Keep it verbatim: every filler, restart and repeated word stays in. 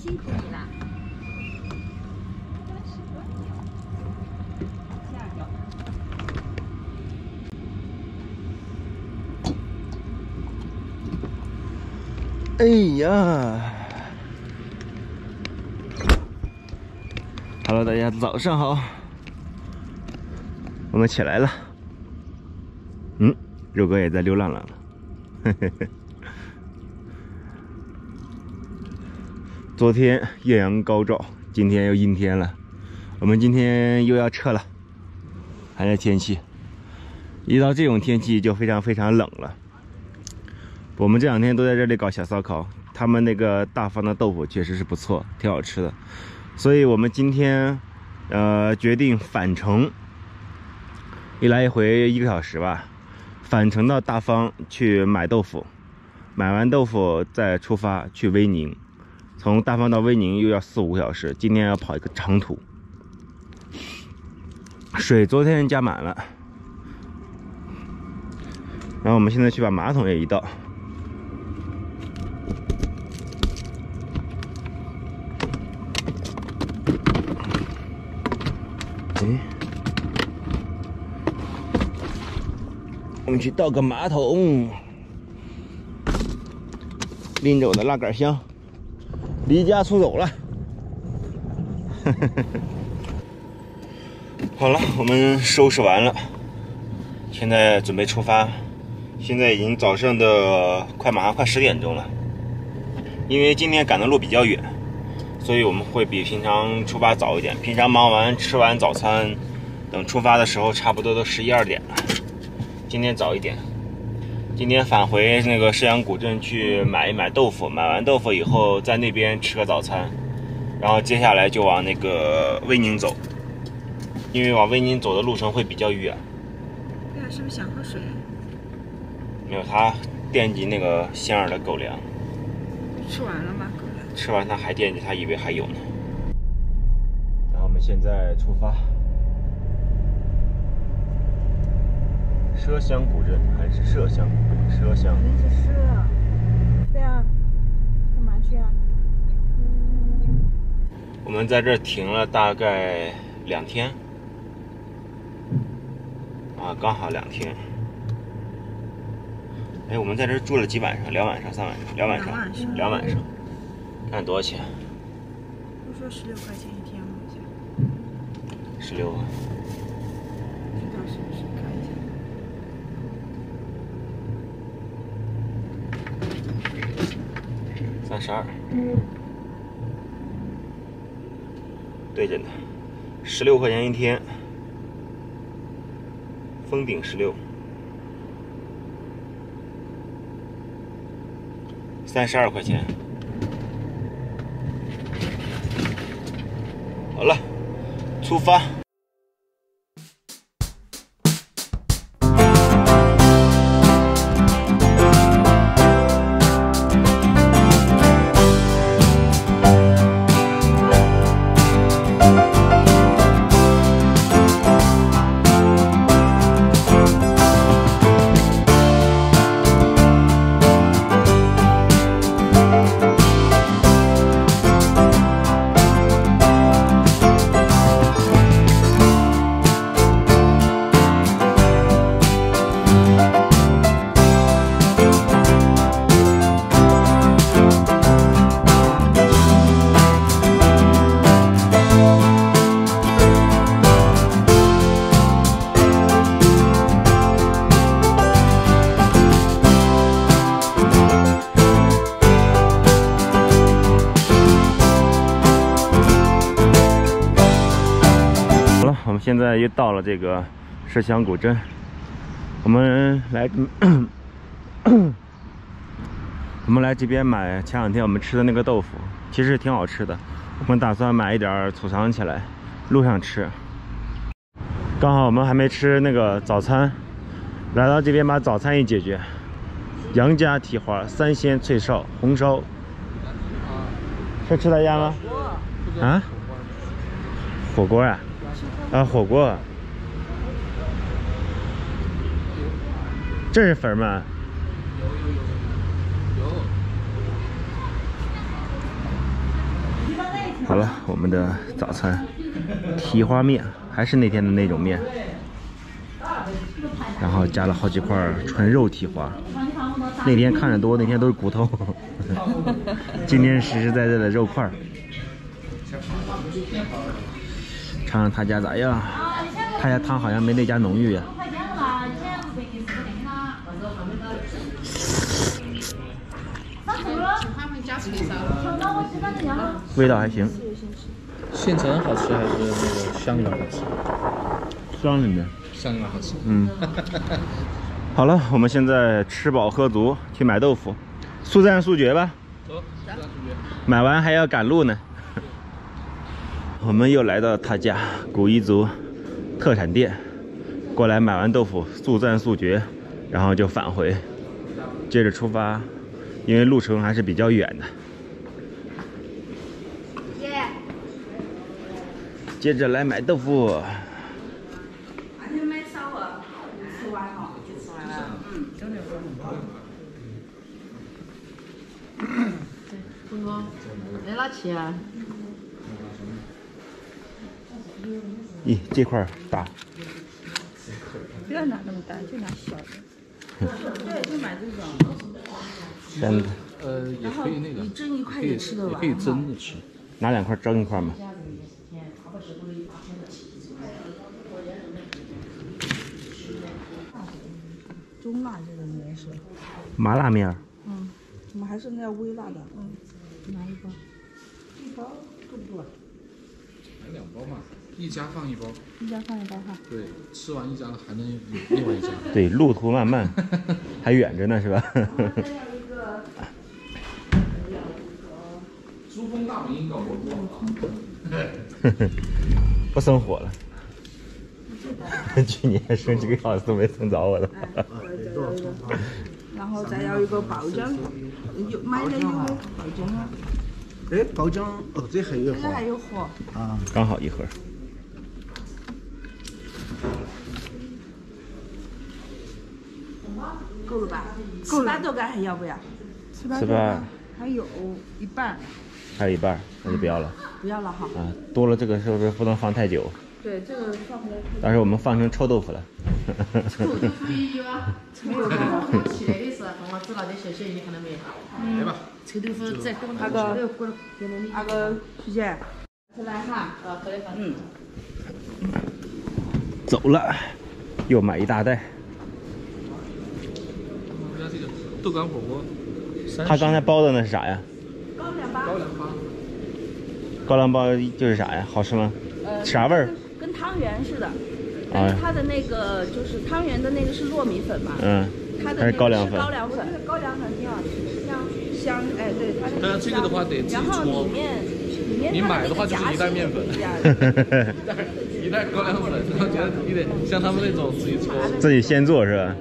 辛苦你了。哎呀 ！Hello， 大家早上好，我们起来了。嗯，肉哥也在溜浪浪了，嘿嘿嘿。 昨天艳阳高照，今天又阴天了。我们今天又要撤了，还是天气。一到这种天气就非常非常冷了。我们这两天都在这里搞小烧烤，他们那个大方的豆腐确实是不错，挺好吃的。所以我们今天呃决定返程，一来一回一个小时吧，返程到大方去买豆腐，买完豆腐再出发去威宁。 从大方到威宁又要四五个小时，今天要跑一个长途。水昨天加满了，然后我们现在去把马桶也移到。哎，我们去倒个马桶，拎着我的拉杆箱。 离家出走了，好了，我们收拾完了，现在准备出发。现在已经早上的快马上快十点钟了，因为今天赶的路比较远，所以我们会比平常出发早一点。平常忙完吃完早餐，等出发的时候差不多都十一二点了。今天早一点。 今天返回那个石羊古镇去买一买豆腐，买完豆腐以后在那边吃个早餐，然后接下来就往那个威宁走，因为往威宁走的路程会比较远。对啊，是不是想喝水？没有，他惦记那个仙儿的狗粮。吃完了吗？狗粮？吃完他还惦记，他以为还有呢。然后我们现在出发。 佘乡古镇还是佘乡？佘乡。是佘。对啊，干嘛去啊？我们在这停了大概两天，啊，刚好两天。哎，我们在这住了几晚上？两晚上、三晚上、两晚上、两晚上。看多少钱？不说十六块钱一天吗？十六啊。不知道是不是？看一下。 三十二，对着呢，十六块钱一天，封顶十六，三十二块钱。好了，出发。 现在又到了这个佘乡古镇，我们来，我们来这边买前两天我们吃的那个豆腐，其实挺好吃的。我们打算买一点储藏起来，路上吃。刚好我们还没吃那个早餐，来到这边把早餐一解决。杨家蹄花、三鲜脆烧、红烧，是吃他家吗？啊？火锅啊？ 啊，火锅，这是粉吗？有有有有有。好了，我们的早餐蹄花面还是那天的那种面，然后加了好几块纯肉蹄花。那天看着多，那天都是骨头，今天实实在在的肉块。尝尝他家咋样？他家汤好像没那家浓郁呀。 味道还行，县城好吃还是那个香港好吃？香里面，香港好吃。嗯，好了，我们现在吃饱喝足，去买豆腐，速战速决吧。走，速战速决。买完还要赶路呢。我们又来到他家古彝族特产店，过来买完豆腐，速战速决，然后就返回，接着出发。 因为路程还是比较远的。接着来买豆腐。嗯，来拿起啊！咦，这块大。不要拿那么大，就拿小的。对，就买这种。 真的，呃，也可以那个，你蒸一块也吃得完，可以蒸着吃，拿两块蒸一块嘛。中辣这个面是麻辣面。嗯，我们还是那微辣的。嗯，拿一包，一包够不够啊？买两包嘛，一家放一包。一家放一包哈。对，吃完一家还能有另外一家。对，路途漫漫，还远着呢，是吧？珠峰大本营搞过不？不生火了。去年生几个小时都没生着我了。然后再要一个爆浆，有买的有爆浆啊。哎，爆浆哦，这还有。这还有火。啊，刚好一盒。够了吧？够了。十八豆干还要不要？十八豆干还有一半。 还有一半，那就不要了。不要了哈。啊，多了这个是不是不能放太久？对，这个放不了。但是我们放成臭豆腐了。臭豆腐有啊，臭豆腐我起来的时候，我知道的小小鱼看到没？来吧。臭豆腐再滚那个那个徐姐。吃饭哈，啊，过来放。嗯。走了，又买一大袋。我们家这个豆干火锅。他刚才包的那是啥呀？ 高粱包，高粱包就是啥呀？好吃吗？呃，啥味儿？跟汤圆似的，但是它的那个就是汤圆的那个是糯米粉嘛，嗯，它的高粱粉，高粱粉，高粱粉挺好吃，香香，哎，对，它那个这个的话得自己搓，里面里面你买的话就是一袋面粉，一袋一袋高粱粉，然后觉得你得像他们那种自己搓，自己先做是吧？